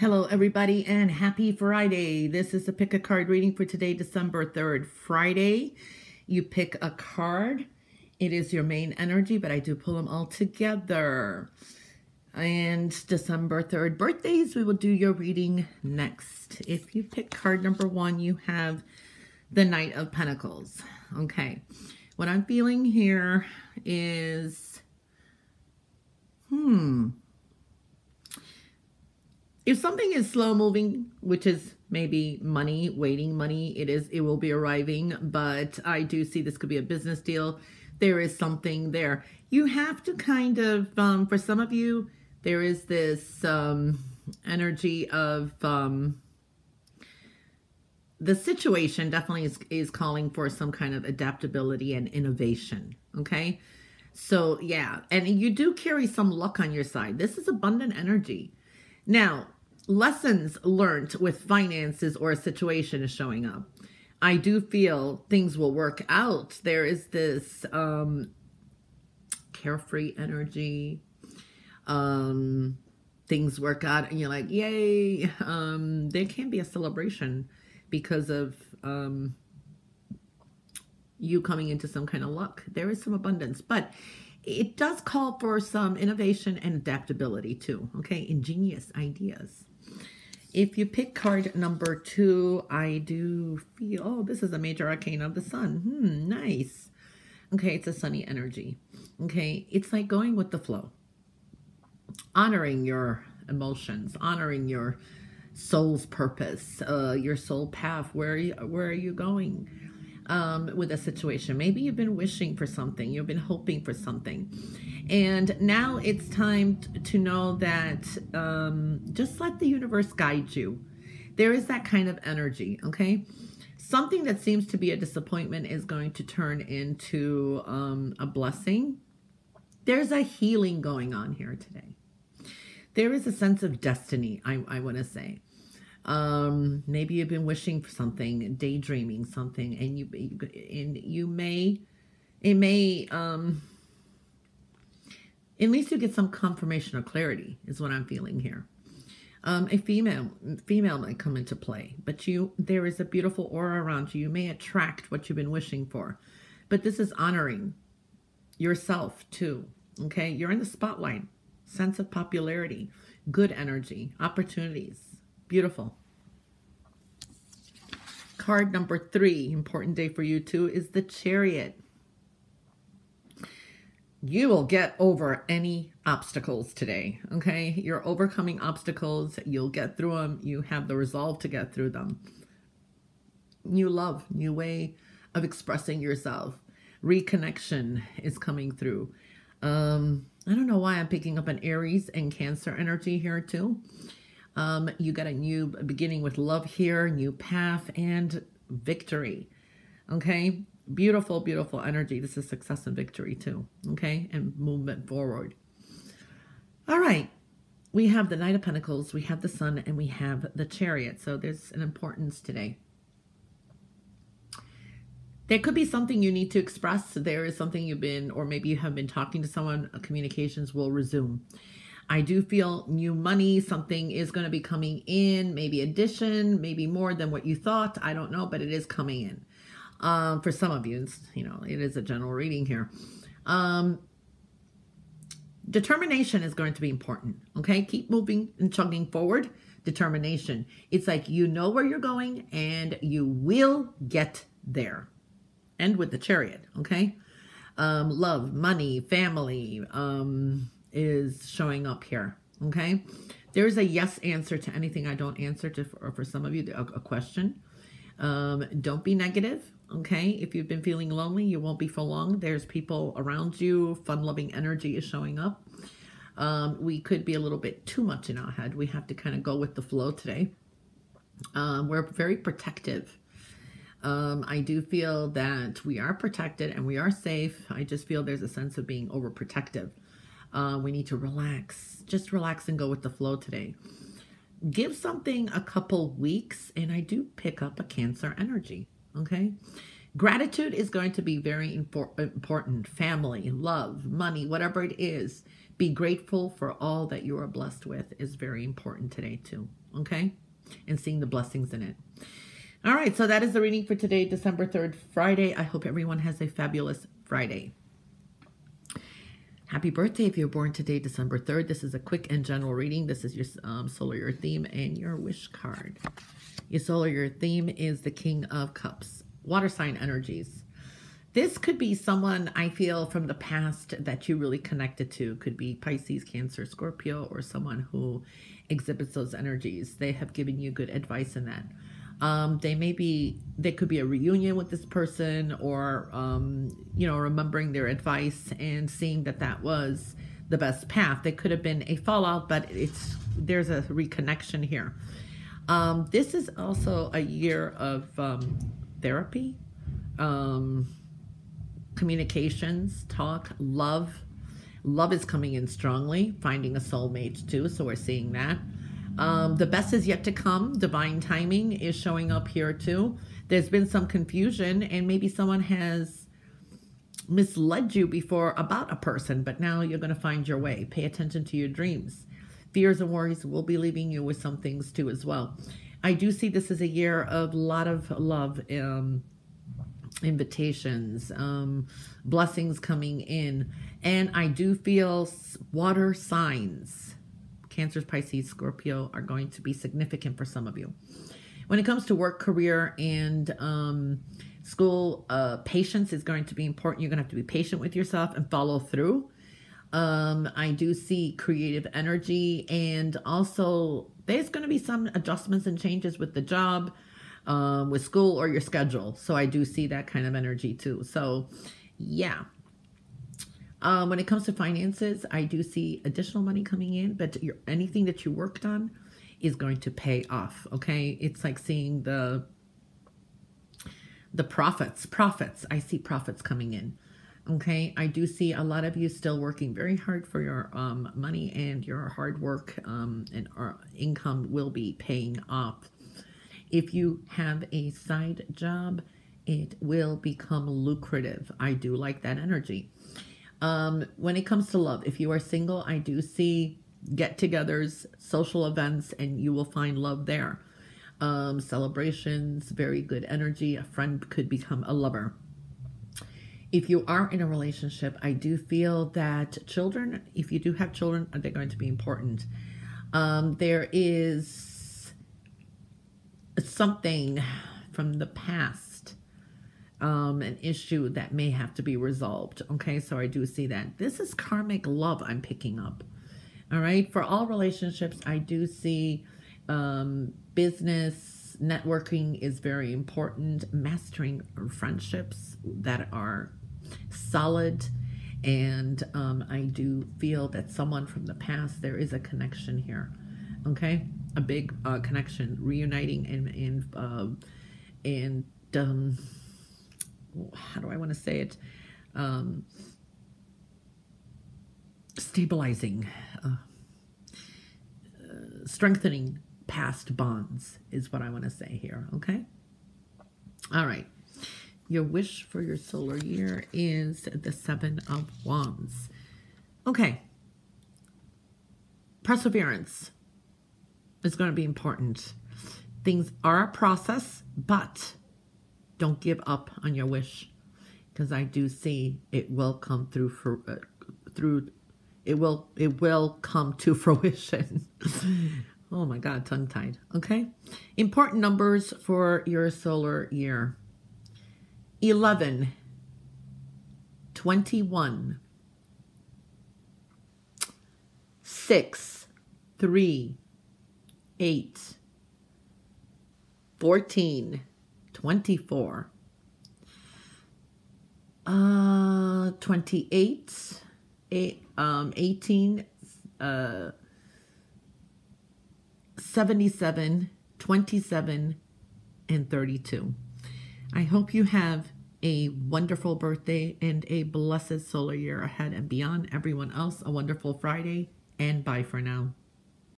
Hello everybody and happy Friday. This is a pick a card reading for today, December 3rd, Friday. You pick a card. It is your main energy, but I do pull them all together. And December 3rd birthdays, we will do your reading next. If you pick card number one, you have the Knight of Pentacles. Okay. What I'm feeling here is, if something is slow moving, which is maybe money, waiting money, it will be arriving, but I do see this could be a business deal. There is something there. You have to kind of, for some of you, there is this energy of the situation definitely is calling for some kind of adaptability and innovation, okay? So, yeah, and you do carry some luck on your side. This is abundant energy. Now, lessons learned with finances or a situation is showing up. I do feel things will work out. There is this carefree energy. Things work out and you're like, yay. There can be a celebration because of you coming into some kind of luck. There is some abundance, but it does call for some innovation and adaptability too, okay? Ingenious ideas. If you pick card number two, I do feel, oh, this is a major arcana of the sun. Nice. Okay, it's a sunny energy. Okay, it's like going with the flow. Honoring your emotions, honoring your soul's purpose, your soul path. Where are you going? With a situation. Maybe you've been wishing for something. You've been hoping for something. And now it's time to know that just let the universe guide you. There is that kind of energy, okay? Something that seems to be a disappointment is going to turn into a blessing. There's a healing going on here today. There is a sense of destiny, I want to say. Maybe you've been wishing for something, daydreaming something, and you may, at least you get some confirmation or clarity is what I'm feeling here. A female might come into play, but there is a beautiful aura around you. You may attract what you've been wishing for, but this is honoring yourself too. Okay. You're in the spotlight, sense of popularity, good energy, opportunities. Beautiful. Card number three, important day for you too, is the Chariot. You will get over any obstacles today, okay? You're overcoming obstacles. You'll get through them. You have the resolve to get through them. New love, new way of expressing yourself. Reconnection is coming through. I don't know why I'm picking up an Aries and Cancer energy here too. You got a new beginning with love here, new path and victory. Okay. Beautiful, beautiful energy. This is success and victory too. Okay. And movement forward. All right. We have the Knight of Pentacles. We have the Sun and we have the Chariot. So there's an importance today. There could be something you need to express. There is something you've been, or maybe you have been talking to someone. Communications will resume. I do feel new money, something is going to be coming in, maybe addition, maybe more than what you thought. I don't know, but it is coming in. For some of you, it's, you know, it is a general reading here. Determination is going to be important, okay? Keep moving and chugging forward. Determination. It's like you know where you're going and you will get there. And with the Chariot, okay? Love, money, family, is showing up here, okay? There's a yes answer to anything I don't answer to, or for some of you, a question. Don't be negative, okay? If you've been feeling lonely, you won't be for long. There's people around you. Fun-loving energy is showing up. We could be a little bit too much in our head. We have to kind of go with the flow today. We're very protective. I do feel that we are protected and we are safe. I just feel there's a sense of being overprotective. We need to relax. Just relax and go with the flow today. Give something a couple weeks, and I do pick up a Cancer energy, okay? Gratitude is going to be very important. Family, love, money, whatever it is. Be grateful for all that you are blessed with is very important today too, okay? And seeing the blessings in it. All right, so that is the reading for today, December 3rd, Friday. I hope everyone has a fabulous Friday. Happy birthday if you're born today, December 3rd. This is a quick and general reading. This is your soul or your theme and your wish card. Your soul or your theme is the King of Cups, water sign energies. This could be someone I feel from the past that you really connected to. Could be Pisces, Cancer, Scorpio, or someone who exhibits those energies. They have given you good advice in that. They could be a reunion with this person, or, you know, remembering their advice and seeing that that was the best path. They could have been a fallout, but there's a reconnection here. This is also a year of, therapy, communications, talk, love. Love is coming in strongly, finding a soulmate too. So we're seeing that. The best is yet to come. Divine timing is showing up here too. There's been some confusion and maybe someone has misled you before about a person, but now you're going to find your way. Pay attention to your dreams. Fears and worries will be leaving you with some things too as well. I do see this as a year of a lot of love, invitations, blessings coming in. And I do feel water signs. Cancer, Pisces, Scorpio are going to be significant for some of you. When it comes to work, career, and school, patience is going to be important. You're going to have to be patient with yourself and follow through. I do see creative energy, and also there's going to be some adjustments and changes with the job, with school, or your schedule. So I do see that kind of energy too. So yeah. When it comes to finances, I do see additional money coming in, but anything that you worked on is going to pay off, okay? It's like seeing the profits. I see profits coming in, okay? I do see a lot of you still working very hard for your money, and your hard work and income will be paying off. If you have a side job, it will become lucrative. I do like that energy. When it comes to love, if you are single, I do see get-togethers, social events, and you will find love there. Celebrations, very good energy. A friend could become a lover. If you are in a relationship, I do feel that children, if you do have children, they're going to be important. There is something from the past. An issue that may have to be resolved. Okay, so I do see that. This is karmic love I'm picking up. All right, for all relationships, I do see business, networking is very important, mastering friendships that are solid, and I do feel that someone from the past, there is a connection here, okay? A big connection, reuniting and how do I want to say it? Stabilizing, strengthening past bonds is what I want to say here, okay? All right. Your wish for your solar year is the Seven of Wands. Okay. Perseverance is going to be important. Things are a process, but don't give up on your wish, because I do see it will come through for it will come to fruition. Oh my God, tongue tied. Okay, important numbers for your solar year: 11, 21, 6, 3, 8, 14. 24, 28, 18, 77, 27, and 32. I hope you have a wonderful birthday and a blessed solar year ahead and beyond. Everyone else, a wonderful Friday, and bye for now.